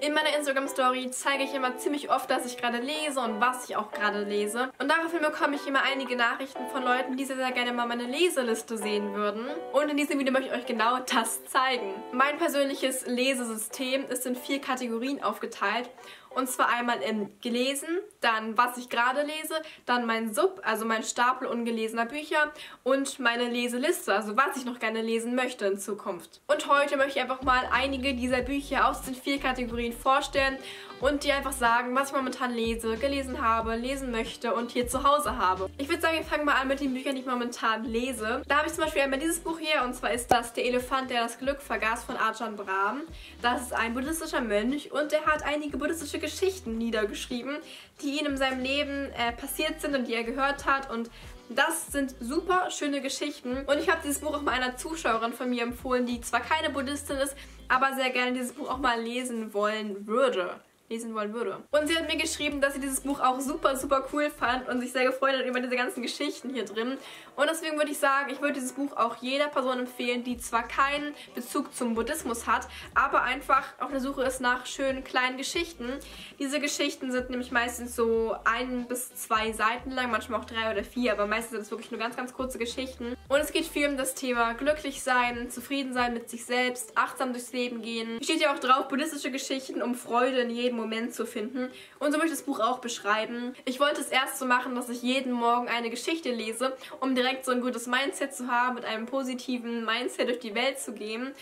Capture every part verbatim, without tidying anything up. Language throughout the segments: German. In meiner Instagram-Story zeige ich immer ziemlich oft, dass ich gerade lese und was ich auch gerade lese. Und daraufhin bekomme ich immer einige Nachrichten von Leuten, die sehr, sehr gerne mal meine Leseliste sehen würden. Und in diesem Video möchte ich euch genau das zeigen. Mein persönliches Lesesystem ist in vier Kategorien aufgeteilt. Und zwar einmal in gelesen, dann was ich gerade lese, dann mein Sub, also mein Stapel ungelesener Bücher und meine Leseliste, also was ich noch gerne lesen möchte in Zukunft. Und heute möchte ich einfach mal einige dieser Bücher aus den vier Kategorien vorstellen und dir einfach sagen, was ich momentan lese, gelesen habe, lesen möchte und hier zu Hause habe. Ich würde sagen, wir fangen mal an mit den Büchern, die ich momentan lese. Da habe ich zum Beispiel einmal dieses Buch hier, und zwar ist das Der Elefant, der das Glück vergaß von Ajahn Brahm. Das ist ein buddhistischer Mönch und der hat einige buddhistische Geschichten niedergeschrieben, die ihm in seinem Leben äh, passiert sind und die er gehört hat, und das sind super schöne Geschichten. Und ich habe dieses Buch auch mal einer Zuschauerin von mir empfohlen, die zwar keine Buddhistin ist, aber sehr gerne dieses Buch auch mal lesen wollen würde. lesen wollen würde. Und sie hat mir geschrieben, dass sie dieses Buch auch super, super cool fand und sich sehr gefreut hat über diese ganzen Geschichten hier drin. Und deswegen würde ich sagen, ich würde dieses Buch auch jeder Person empfehlen, die zwar keinen Bezug zum Buddhismus hat, aber einfach auf der Suche ist nach schönen kleinen Geschichten. Diese Geschichten sind nämlich meistens so ein bis zwei Seiten lang, manchmal auch drei oder vier, aber meistens sind es wirklich nur ganz, ganz kurze Geschichten. Und es geht viel um das Thema glücklich sein, zufrieden sein mit sich selbst, achtsam durchs Leben gehen. Hier steht ja auch drauf, buddhistische Geschichten, um Freude in jedem Moment zu finden. Und so möchte ich das Buch auch beschreiben. Ich wollte es erst so machen, dass ich jeden Morgen eine Geschichte lese, um direkt so ein gutes Mindset zu haben, mit einem positiven Mindset durch die Welt zu gehen.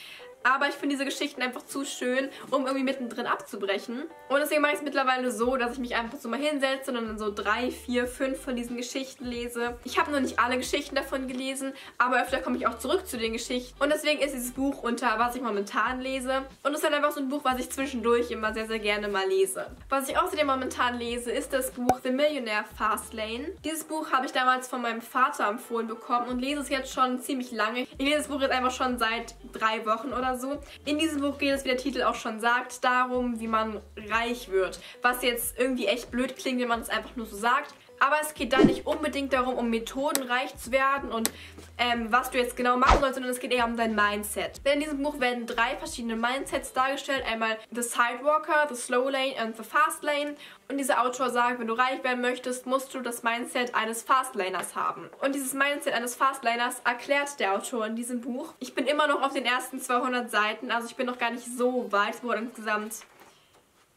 Aber ich finde diese Geschichten einfach zu schön, um irgendwie mittendrin abzubrechen. Und deswegen mache ich es mittlerweile so, dass ich mich einfach so mal hinsetze und dann so drei, vier, fünf von diesen Geschichten lese. Ich habe noch nicht alle Geschichten davon gelesen, aber öfter komme ich auch zurück zu den Geschichten. Und deswegen ist dieses Buch unter, was ich momentan lese. Und es ist dann einfach so ein Buch, was ich zwischendurch immer sehr, sehr gerne mal lese. Was ich außerdem momentan lese, ist das Buch The Millionaire Fastlane. Dieses Buch habe ich damals von meinem Vater empfohlen bekommen und lese es jetzt schon ziemlich lange. Ich lese das Buch jetzt einfach schon seit drei Wochen oder so. So. In diesem Buch geht es, wie der Titel auch schon sagt, darum, wie man reich wird. Was jetzt irgendwie echt blöd klingt, wenn man es einfach nur so sagt. Aber es geht da nicht unbedingt darum, um Methoden reich zu werden und ähm, was du jetzt genau machen sollst, sondern es geht eher um dein Mindset. Denn in diesem Buch werden drei verschiedene Mindsets dargestellt. Einmal The Sidewalker, The Slow Lane und The Fast Lane. Und dieser Autor sagt, wenn du reich werden möchtest, musst du das Mindset eines Fastliners haben. Und dieses Mindset eines Fastliners erklärt der Autor in diesem Buch. Ich bin immer noch auf den ersten zweihundert Seiten, also ich bin noch gar nicht so weit. Das Buch hat insgesamt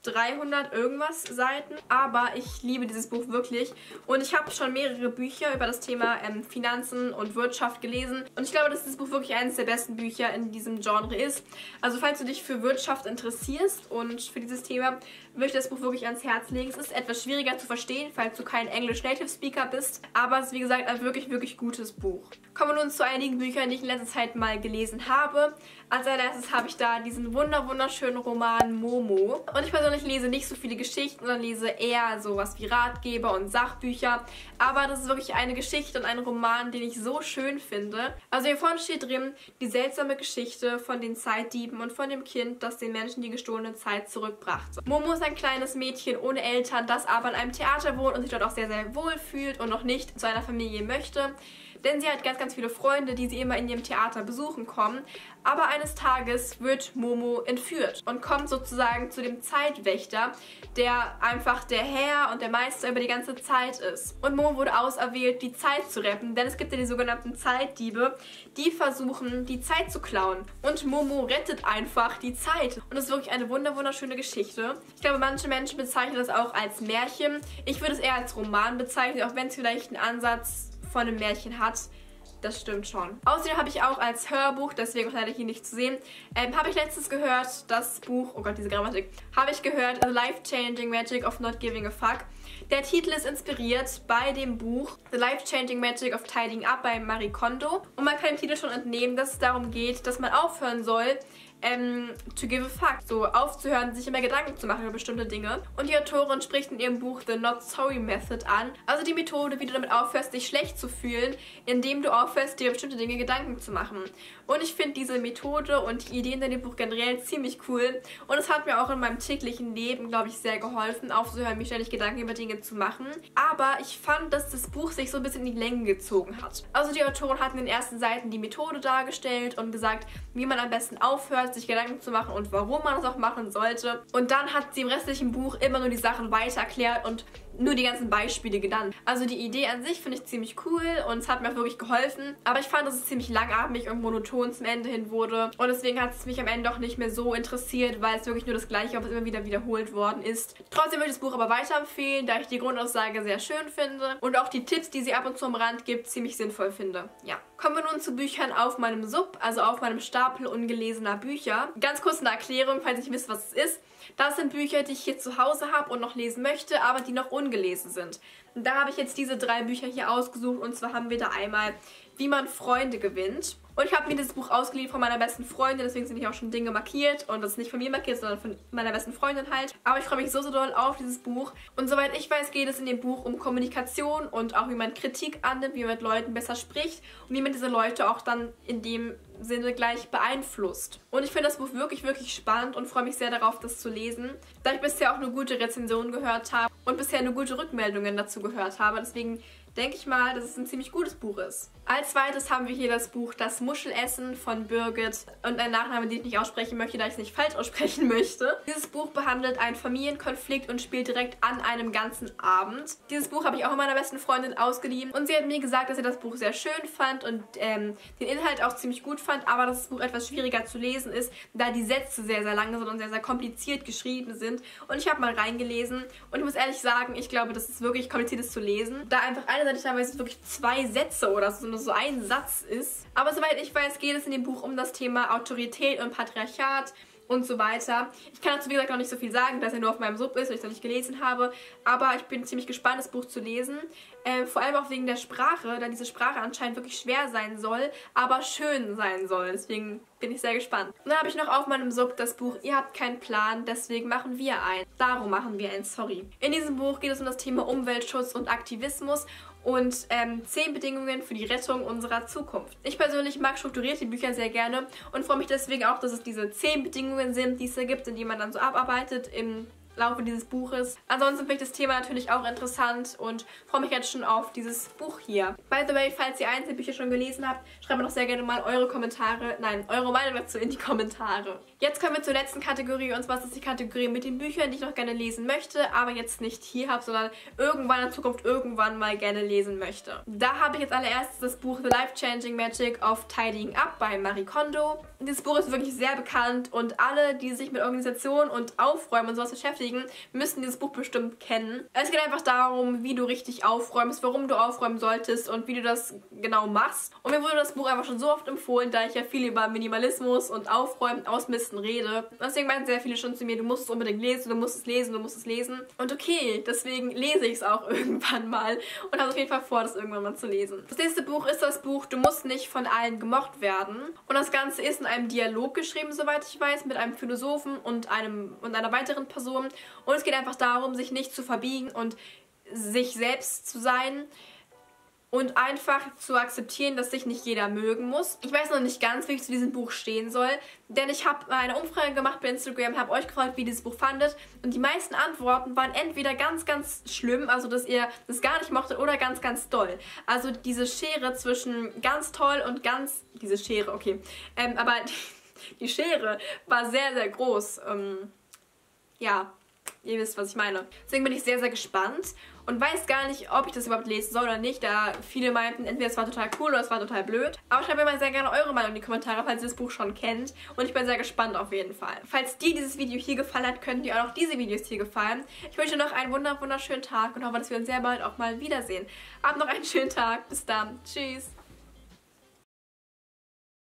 dreihundert irgendwas Seiten, aber ich liebe dieses Buch wirklich und ich habe schon mehrere Bücher über das Thema ähm, Finanzen und Wirtschaft gelesen und ich glaube, dass dieses Buch wirklich eines der besten Bücher in diesem Genre ist. Also falls du dich für Wirtschaft interessierst und für dieses Thema, würde ich das Buch wirklich ans Herz legen. Es ist etwas schwieriger zu verstehen, falls du kein Englisch-Native-Speaker bist, aber es ist wie gesagt ein wirklich, wirklich gutes Buch. Kommen wir nun zu einigen Büchern, die ich in letzter Zeit mal gelesen habe. Als allererstes habe ich da diesen wunder wunderschönen Roman Momo und ich persönlich Ich lese nicht so viele Geschichten, sondern lese eher sowas wie Ratgeber und Sachbücher. Aber das ist wirklich eine Geschichte und ein Roman, den ich so schön finde. Also hier vorne steht drin, die seltsame Geschichte von den Zeitdieben und von dem Kind, das den Menschen die gestohlene Zeit zurückbrachte. Momo ist ein kleines Mädchen ohne Eltern, das aber in einem Theater wohnt und sich dort auch sehr, sehr wohl fühlt und noch nicht zu einer Familie möchte. Denn sie hat ganz, ganz viele Freunde, die sie immer in ihrem Theater besuchen kommen. Aber eines Tages wird Momo entführt und kommt sozusagen zu dem Zeitwächter, der einfach der Herr und der Meister über die ganze Zeit ist. Und Momo wurde auserwählt, die Zeit zu retten, denn es gibt ja die sogenannten Zeitdiebe, die versuchen, die Zeit zu klauen. Und Momo rettet einfach die Zeit. Und es ist wirklich eine wunder wunderschöne Geschichte. Ich glaube, manche Menschen bezeichnen das auch als Märchen. Ich würde es eher als Roman bezeichnen, auch wenn es vielleicht einen Ansatz von einem Märchen hat. Das stimmt schon. Außerdem habe ich auch als Hörbuch, deswegen leider hier nicht zu sehen, ähm, habe ich letztens gehört, das Buch, oh Gott, diese Grammatik, habe ich gehört, The Life-Changing Magic of Not Giving a Fuck. Der Titel ist inspiriert bei dem Buch The Life-Changing Magic of Tidying Up bei Marie Kondo. Und man kann dem Titel schon entnehmen, dass es darum geht, dass man aufhören soll, Ähm, to give a fuck, so aufzuhören, sich immer Gedanken zu machen über bestimmte Dinge. Und die Autorin spricht in ihrem Buch The Not Sorry Method an, also die Methode, wie du damit aufhörst, dich schlecht zu fühlen, indem du aufhörst, dir über bestimmte Dinge Gedanken zu machen. Und ich finde diese Methode und die Ideen in dem Buch generell ziemlich cool und es hat mir auch in meinem täglichen Leben, glaube ich, sehr geholfen, aufzuhören, mir ständig Gedanken über Dinge zu machen. Aber ich fand, dass das Buch sich so ein bisschen in die Länge gezogen hat. Also die Autorin hat in den ersten Seiten die Methode dargestellt und gesagt, wie man am besten aufhört, aufhört, sich Gedanken zu machen und warum man es auch machen sollte. Und dann hat sie im restlichen Buch immer nur die Sachen weiter erklärt und nur die ganzen Beispiele genannt. Also die Idee an sich finde ich ziemlich cool und es hat mir wirklich geholfen. Aber ich fand, dass es ziemlich langatmig und monoton zum Ende hin wurde. Und deswegen hat es mich am Ende auch nicht mehr so interessiert, weil es wirklich nur das Gleiche, was immer wieder wiederholt worden ist. Trotzdem würde ich das Buch aber weiterempfehlen, da ich die Grundaussage sehr schön finde und auch die Tipps, die sie ab und zu am Rand gibt, ziemlich sinnvoll finde. Ja. Kommen wir nun zu Büchern auf meinem Sub, also auf meinem Stapel ungelesener Bücher. Ganz kurz eine Erklärung, falls ihr nicht wisst, was es ist. Das sind Bücher, die ich hier zu Hause habe und noch lesen möchte, aber die noch ungelesen sind. Und da habe ich jetzt diese drei Bücher hier ausgesucht und zwar haben wir da einmal Wie man Freunde gewinnt. Und ich habe mir dieses Buch ausgeliehen von meiner besten Freundin, deswegen sind hier auch schon Dinge markiert. Und das ist nicht von mir markiert, sondern von meiner besten Freundin halt. Aber ich freue mich so, so doll auf dieses Buch. Und soweit ich weiß, geht es in dem Buch um Kommunikation und auch wie man Kritik annimmt, wie man mit Leuten besser spricht und wie man diese Leute auch dann in dem Sinne gleich beeinflusst. Und ich finde das Buch wirklich, wirklich spannend und freue mich sehr darauf, das zu lesen, da ich bisher auch nur gute Rezensionen gehört habe und bisher nur gute Rückmeldungen dazu gehört habe. Deswegen denke ich mal, dass es ein ziemlich gutes Buch ist. Als zweites haben wir hier das Buch Das Muschelessen von Birgit und ein Nachname, den ich nicht aussprechen möchte, da ich es nicht falsch aussprechen möchte. Dieses Buch behandelt einen Familienkonflikt und spielt direkt an einem ganzen Abend. Dieses Buch habe ich auch meiner besten Freundin ausgeliehen und sie hat mir gesagt, dass sie das Buch sehr schön fand und ähm, den Inhalt auch ziemlich gut fand, aber dass das Buch etwas schwieriger zu lesen ist, da die Sätze sehr, sehr lange sind und sehr, sehr kompliziert geschrieben sind. Und ich habe mal reingelesen und ich muss ehrlich sagen, ich glaube, dass es wirklich kompliziert ist zu lesen, da einfach einerseits teilweise wirklich zwei Sätze oder so, nur so ein Satz ist. Aber soweit ich weiß, geht es in dem Buch um das Thema Autorität und Patriarchat und so weiter. Ich kann dazu, wie gesagt, noch nicht so viel sagen, dass er nur auf meinem Sub ist und ich es noch nicht gelesen habe. Aber ich bin ziemlich gespannt, das Buch zu lesen. Äh, vor allem auch wegen der Sprache, da diese Sprache anscheinend wirklich schwer sein soll, aber schön sein soll. Deswegen bin ich sehr gespannt. Und dann habe ich noch auf meinem Sub das Buch Ihr habt keinen Plan, deswegen machen wir ein. Darum machen wir ein, sorry. In diesem Buch geht es um das Thema Umweltschutz und Aktivismus und ähm, zehn Bedingungen für die Rettung unserer Zukunft. Ich persönlich mag strukturierte Bücher sehr gerne und freue mich deswegen auch, dass es diese zehn Bedingungen sind, die es da gibt und die man dann so abarbeitet im Laufe dieses Buches. Ansonsten finde ich das Thema natürlich auch interessant und freue mich jetzt schon auf dieses Buch hier. By the way, falls ihr einzelne Bücher schon gelesen habt, schreibt mir doch sehr gerne mal eure Kommentare, nein, eure Meinung dazu in die Kommentare. Jetzt kommen wir zur letzten Kategorie und zwar ist das die Kategorie mit den Büchern, die ich noch gerne lesen möchte, aber jetzt nicht hier habe, sondern irgendwann in Zukunft irgendwann mal gerne lesen möchte. Da habe ich jetzt allererstes das Buch The Life-Changing Magic of Tidying Up bei Marie Kondo. Dieses Buch ist wirklich sehr bekannt und alle, die sich mit Organisation und Aufräumen und sowas beschäftigen, müssen dieses Buch bestimmt kennen. Es geht einfach darum, wie du richtig aufräumst, warum du aufräumen solltest und wie du das genau machst. Und mir wurde das Buch einfach schon so oft empfohlen, da ich ja viel über Minimalismus und Aufräumen, Ausmisten rede. Deswegen meinten sehr viele schon zu mir, du musst es unbedingt lesen, du musst es lesen, du musst es lesen. Und okay, deswegen lese ich es auch irgendwann mal und habe auf jeden Fall vor, das irgendwann mal zu lesen. Das nächste Buch ist das Buch Du musst nicht von allen gemocht werden. Und das Ganze ist in einem Dialog geschrieben, soweit ich weiß, mit einem Philosophen und, einem, und einer weiteren Person. Und es geht einfach darum, sich nicht zu verbiegen und sich selbst zu sein und einfach zu akzeptieren, dass sich nicht jeder mögen muss. Ich weiß noch nicht ganz, wie ich zu diesem Buch stehen soll, denn ich habe eine Umfrage gemacht bei Instagram, habe euch gefragt, wie ihr dieses Buch fandet und die meisten Antworten waren entweder ganz, ganz schlimm, also dass ihr das gar nicht mochtet oder ganz, ganz doll. Also diese Schere zwischen ganz toll und ganz... Diese Schere, okay. Ähm, aber die Schere war sehr, sehr groß. Ähm, ja... Ihr wisst, was ich meine. Deswegen bin ich sehr, sehr gespannt und weiß gar nicht, ob ich das überhaupt lesen soll oder nicht, da viele meinten, entweder es war total cool oder es war total blöd. Aber schreibt mir mal sehr gerne eure Meinung in die Kommentare, falls ihr das Buch schon kennt. Und ich bin sehr gespannt auf jeden Fall. Falls dir dieses Video hier gefallen hat, könnten dir auch noch diese Videos hier gefallen. Ich wünsche dir noch einen wunder wunderschönen Tag und hoffe, dass wir uns sehr bald auch mal wiedersehen. Habt noch einen schönen Tag. Bis dann. Tschüss.